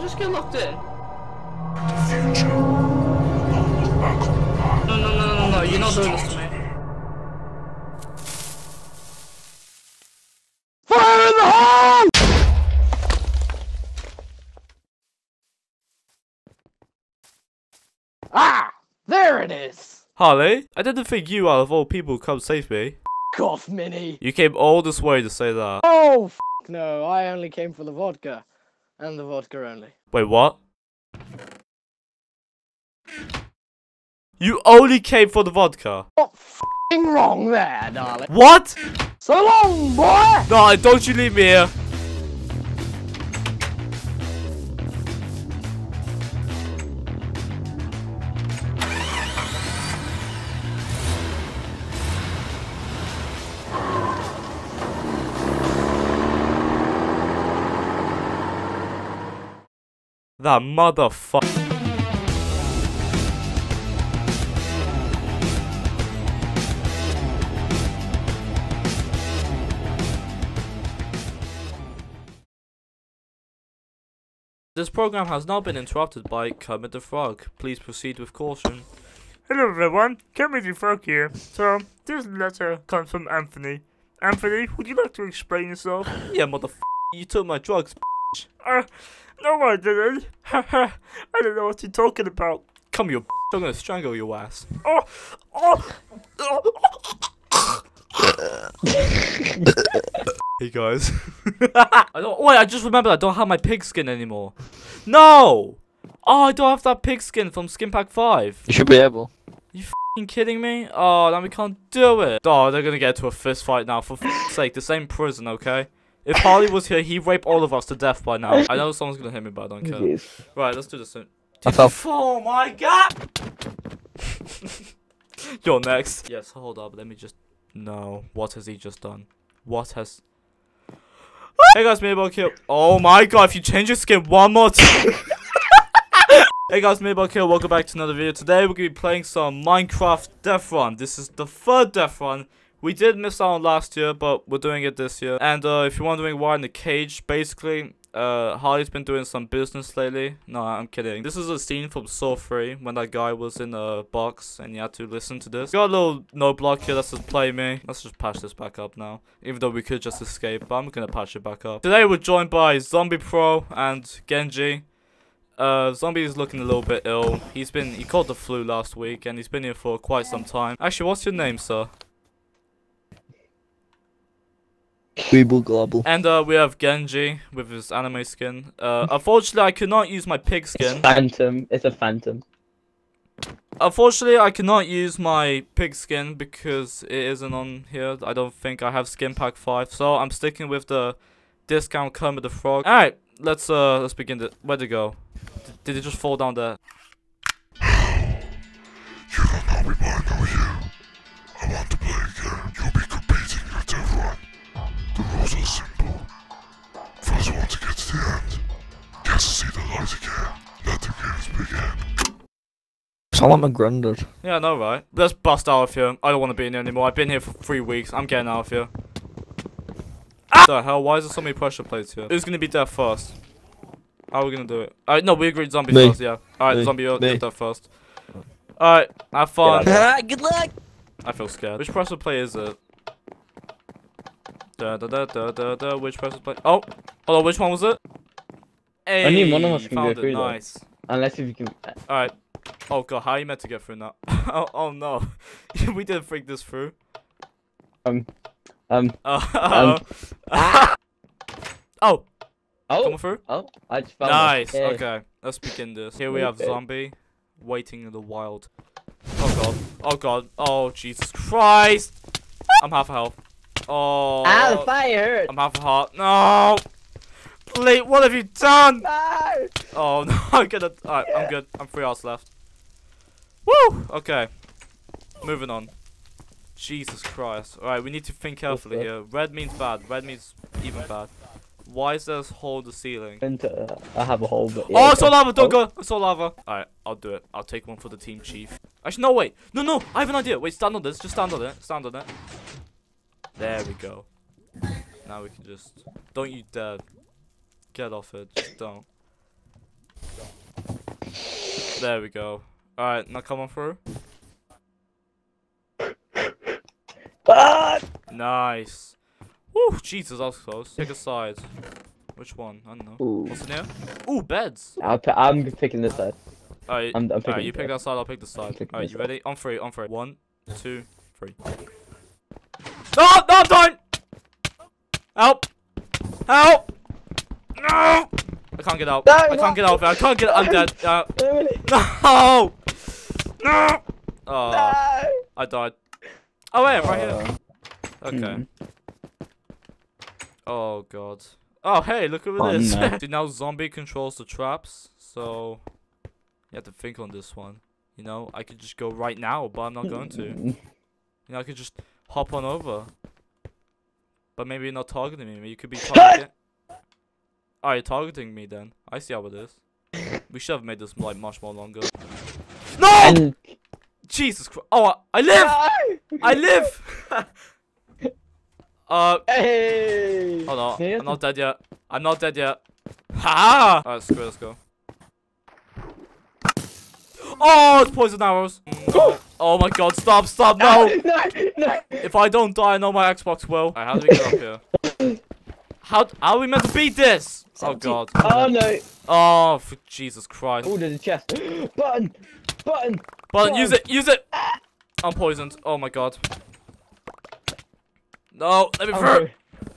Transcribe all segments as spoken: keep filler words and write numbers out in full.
just get locked in. The future will look back on the past. No, no, no, no, no, you're not doing this to me. Fire in the hole! Ah! There it is! Harley, I didn't think you out of all people come save me. F*** off, Minnie! You came all this way to say that. Oh, f*** no, I only came for the vodka. And the vodka only. Wait, what? You only came for the vodka? What f***ing wrong there, darling? What? So long, boy! Nah, don't you leave me here. That motherfucker. This program has now been interrupted by Kermit the Frog. Please proceed with caution. Hello everyone, Kermit the Frog here. So, this letter comes from Anthony. Anthony, would you like to explain yourself? Yeah, motherfucker, you took my drugs, bitch. Uh, No, I didn't. Haha, I don't know what you're talking about. Come here, b****, I'm gonna strangle your ass. Oh, oh, oh. Hey guys. I don't, wait, I just remembered I don't have my pig skin anymore. No! Oh, I don't have that pig skin from Skin Pack Five. You should be able. You f***ing kidding me? Oh, then we can't do it. Oh, they're gonna get into a fist fight now, for f***'s sake. This ain't prison, okay? If Harley was here, he'd rape all of us to death by now. I know someone's gonna hit me, but I don't care. Yes. Right, let's do this soon. Oh my god! You're next. Yes, hold up, let me just... No, what has he just done? What has... Hey guys, Maybach here. Oh my god, if you change your skin one more time... Hey guys, Maybach here, welcome back to another video. Today we're gonna be playing some Minecraft Death Run. This is the third Death Run. We did miss out on last year, but we're doing it this year. And uh, if you're wondering why in the cage, basically, uh, Harley's been doing some business lately. No, I'm kidding. This is a scene from Saw three, when that guy was in a box and you had to listen to this. Got a little no block here that says play me. Let's just patch this back up now. Even though we could just escape, but I'm gonna patch it back up. Today we're joined by ZombiePro and Genji. Uh, Zombie is looking a little bit ill. He's been, he caught the flu last week and he's been here for quite some time. Actually, what's your name, sir? Weeble global. And uh, we have Genji with his anime skin. Uh, unfortunately, I could not use my pig skin. It's phantom. It's a phantom. Unfortunately, I cannot use my pig skin because it isn't on here. I don't think I have Skin Pack Five, so I'm sticking with the discount Kermit the Frog. All right, let's uh, let's begin. The where'd it go? D did it just fall down there? No. You will not be mine, are you? I want to play again. You'll be competing with everyone. The rules are simple. First one to get to the end gets to see the light again. Let the games begin. Sound like my granddad. Yeah, I know, right? Let's bust out of here. I don't want to be in here anymore. I've been here for three weeks. I'm getting out of here. Ah! The hell? Why is there so many pressure plates here? Who's gonna be death first? How are we gonna do it? Alright, no, we agreed zombie Me. first, yeah. Alright, zombie, you're death first. Alright, have fun. Good luck! I feel scared. Which pressure plate is it? Da, da, da, da, da, da. Which person play? Oh, hello. Which one was it? Hey, only one of us can get through. Nice. Unless if you can. All right. Oh god, how are you meant to get through now? oh, oh no, we didn't freak this through. Um, um. Uh, um. oh. Oh. Coming through? Oh, I just found. Nice. It. Okay, let's begin this. Here we have zombie waiting in the wild. Oh god. Oh god. Oh Jesus Christ! I'm half health. Oh, ow, the fire hurt. I'm half a heart. No, Blake, what have you done? No. Oh no, I'm gonna. Alright, yeah. I'm good. I'm three hours left. Woo. Okay, moving on. Jesus Christ. Alright, we need to think carefully here. Red means bad. Red means even bad. Why is there a hole in the ceiling? Into, uh, I have a hole. But yeah, oh, it's all lava. Don't go. It's all lava. Alright, I'll do it. I'll take one for the team chief. Actually, no, wait. No, no. I have an idea. Wait, stand on this. Just stand on it. Stand on it. There we go. Now we can just... Don't you dare get off it. Just don't. There we go. Alright, now come on through. Ah! Nice. Woo, Jesus, that was close. Pick a side. Which one? I don't know. Ooh. What's in here? Ooh, beds. I'll I'm picking this side. Alright, I'm, I'm right, you pick that side, I'll pick this side. Alright, you ready? On three, on three. One, two, three. No, no, don't! Help! Help! No! I can't get out. No, I can't get out. I can't get out. I'm dead. Uh, no! No! Oh, no! I died. Oh, wait, I'm right here. Okay. Hmm. Oh, God. Oh, hey, look over oh, this. No. See, now Zombie controls the traps, so you have to think on this one. You know, I could just go right now, but I'm not going to. You know, I could just hop on over. But maybe you're not targeting me. You could be targeting. Oh, you're targeting me then. I see how it is. We should have made this like much more longer. No! And Jesus Christ. Oh, I live! No! I live! uh. Hey! Hold on. I'm not dead yet. I'm not dead yet. Ha! Alright, screw it. Let's go. Oh, it's poison arrows. Oh, oh my God. Stop, stop. No. No, no. If I don't die, I know my Xbox will. Alright, how do we get up here? How, how are we meant to beat this? Oh God. Oh no. Oh, for Jesus Christ. Oh, there's a chest. Button. Button. Button. Use it. Use it. I'm poisoned. Oh my God. No. Let me through. Oh.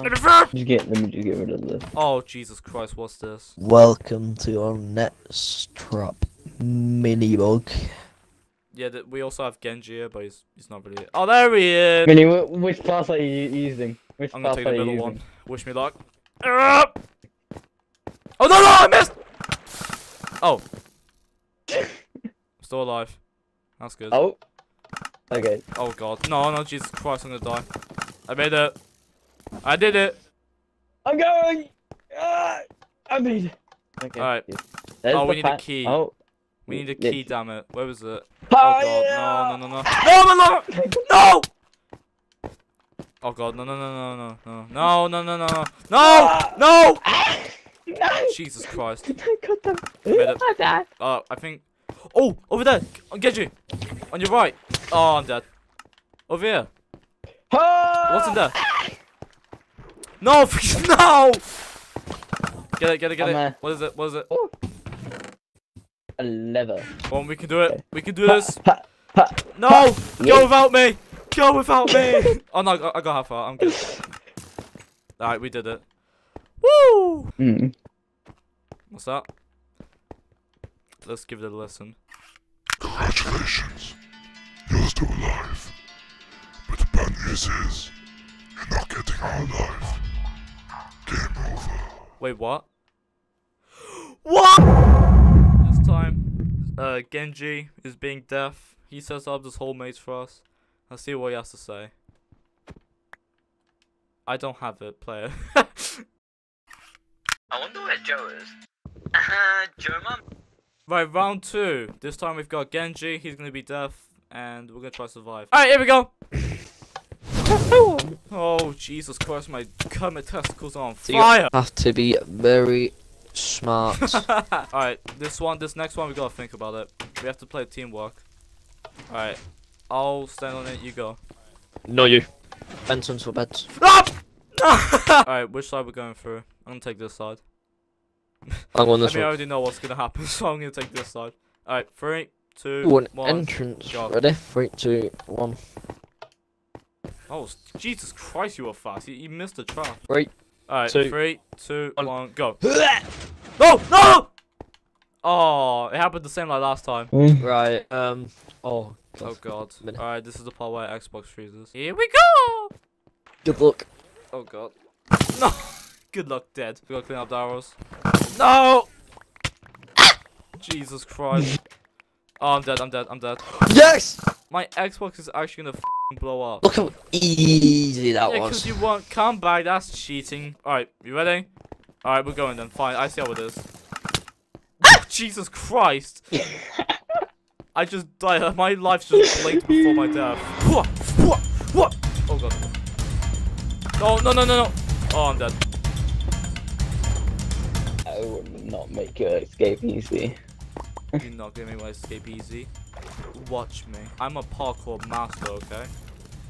Let me through. Let me get, let me just get rid of this. Oh, Jesus Christ. What's this? Welcome to our next trap. Mini bug. Yeah, th we also have Genji here, but he's he's not really. Oh, there he is. Mini, which class are you using? Which I'm gonna take the middle using? one. Wish me luck. Oh no no! I missed. Oh. Still alive. That's good. Oh. Okay. Oh God. No no Jesus Christ! I'm gonna die. I made it. I did it. I'm going. Ah, I made it. Okay. All right. Oh, we need a key. Oh. We need a key, yeah. Damn it. Where was it? Oh God, no, no, no, no. No, no, no! No! Oh God, no, no, no, no, no, no, no, no, no, no, no, no! No! Jesus Christ. God damn. Uh, I think. Oh, over there. I'll get you. On your right. Oh, I'm dead. Over here. What's in there? No, no! Get it, get it, get it. What is it? What is it? Ooh. A leather. Come on, we can do it. Okay. We can do this. Ha, ha, ha, no! Ha. Go without me! Go without me! Oh no, I got, I got half out. I'm good. Alright, we did it. Woo! Mm. What's that? Let's give it a listen. Congratulations. You're still alive. But the bad news is, you're not getting out alive. Game over. Wait, what? What? Time, uh, Genji is being deaf. He sets up this whole maze for us. Let's see what he has to say. I don't have it, player. I wonder where Joe is. Uh, Joe, mum. Right, round two. This time we've got Genji. He's gonna be deaf, and we're gonna try to survive. All right, here we go. Oh Jesus Christ, my Kermit testicles are on fire. You have to be very smart. Alright, this one, this next one, we gotta think about it. We have to play teamwork. Alright, I'll stand on it, you go. No, you. Benson's for beds. Alright, which side we're going through? I'm gonna take this side. I'm on this I mean, one. I already know what's gonna happen, so I'm gonna take this side. Alright, three, two, Ooh, an one. Entrance. Go. Ready? Three, two, one. Oh, Jesus Christ, you were fast. You, you missed the trap. Right. Alright, three, two, one, one go. No, no! Oh, it happened the same like last time. Right, um, oh. God. Oh, God. Alright, this is the part where Xbox freezes. Here we go! Good luck. Oh, God. No! Good luck, dead. We gotta clean up the arrows. No! Jesus Christ. Oh, I'm dead, I'm dead, I'm dead. Yes! My Xbox is actually gonna f***ing blow up. Look how easy that yeah, was. Yeah, because you won't come back, that's cheating. Alright, you ready? Alright, we're going then, fine, I see how it is. Oh, Jesus Christ! I just died, my life just blinked before my death. Oh God. No, no, no, no, no. Oh, I'm dead. I would not make your escape easy. You're not gonna make my escape easy. Watch me. I'm a parkour master, okay?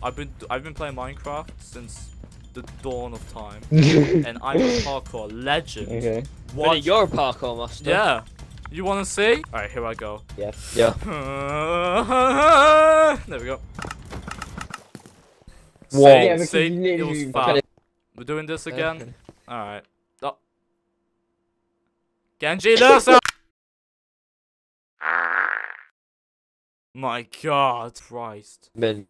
I've been I've been playing Minecraft since the dawn of time, and I'm a parkour legend. Okay. What? You're a parkour master. Yeah. You wanna see? All right, here I go. Yeah. Yeah. There we go. Whoa. See, yeah, see? It was fun. We're doing this again. Okay. All right. Oh. Genji, there's a my God, Christ. Man.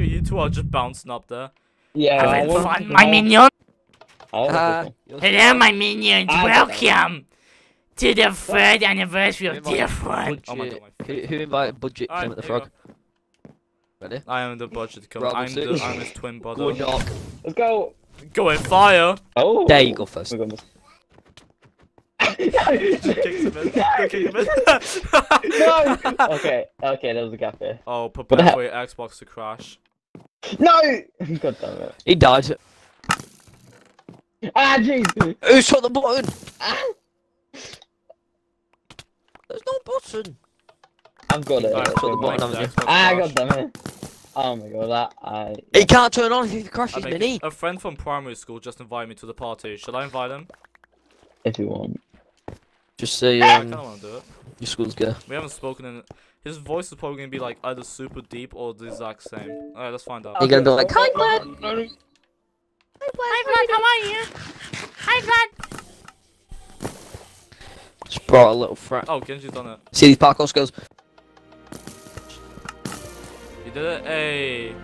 You two are just bouncing up there. Yeah. I find my minion. Uh, Hello, my minions. I Welcome to the third anniversary of Dear Front. Oh my God. My who, who invited Budget right, Kermit the Frog? Ready? I am the Budget Kermit. I'm, the, I'm his twin brother. Let's go. Go in fire. Oh. There you go first. Go kick him in. Go kick him in. No. Okay. Okay. There was a gap there. Oh, prepare for your Xbox to crash. No! God damn it. He died. Ah, jeez! Who shot the button? Ah. There's no button. I've got it. I shot the button. Ah, God damn it. Oh my God, that I... He yeah. can't turn on if he crashes mini. A friend from primary school just invited me to the party. Should I invite him? If you want. Just say, um... I kinda wanna do it. Your school's good. We haven't spoken in... His voice is probably gonna be like either super deep or the exact same. Alright, let's find out. You're gonna be like, hi Vlad! Hi Vlad, how are you? Hi Vlad! Just brought a little frat. Oh, Genji's done it. See these parkour skills. You did it? Hey!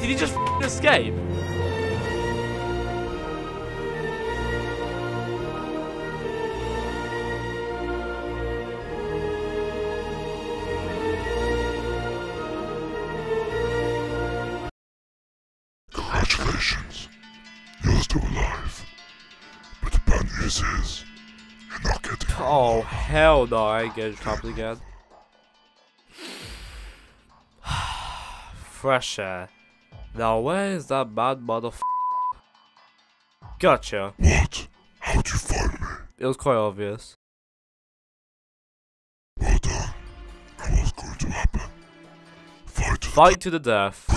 Did he just f***ing escape? Oh hell no, I get trapped again. Fresh air. Now where is that bad motherf***? Gotcha. What? How'd you find me? It was quite obvious. Well done. What's going to happen? Fight to the, Fight to the death.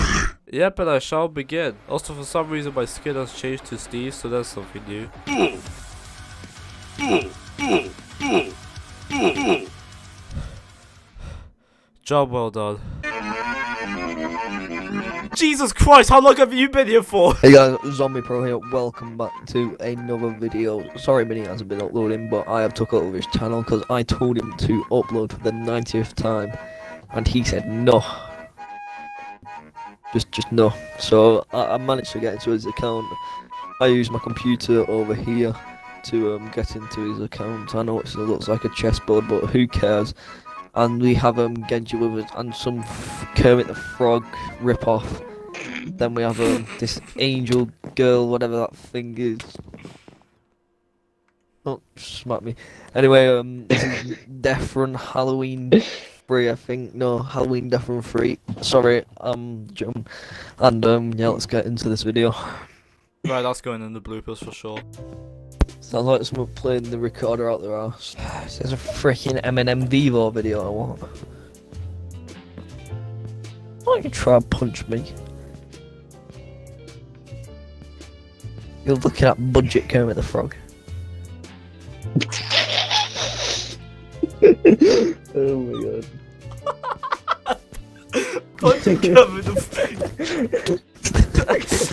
Really? Yep, and I shall begin. Also, for some reason my skin has changed to Steve, so that's something new. Boom. Boom. Boom. Job well done. Jesus Christ, how long have you been here for? Hey guys, ZombiePro here. Welcome back to another video. Sorry Mini hasn't been uploading, but I have took over his channel because I told him to upload for the ninetieth time and he said no. Just just no. So I, I managed to get into his account. I use my computer over here to um, get into his account. I know it still looks like a chessboard, but who cares? And we have um, Genji with us and some f Kermit the Frog rip-off. Then we have um, this angel girl, whatever that thing is. Oh, smack me. Anyway, um, Death Run Halloween three, I think. No, Halloween Death Run three. Sorry, um, Jim. And um, yeah, let's get into this video. Right, that's going in the bloopers for sure. Sounds like someone playing the recorder out their ass. There's a freaking Eminem Devo video I want. Why don't you try and punch me? You're looking at Budget Kermit the Frog. Oh my God. Budget Kermit the Frog.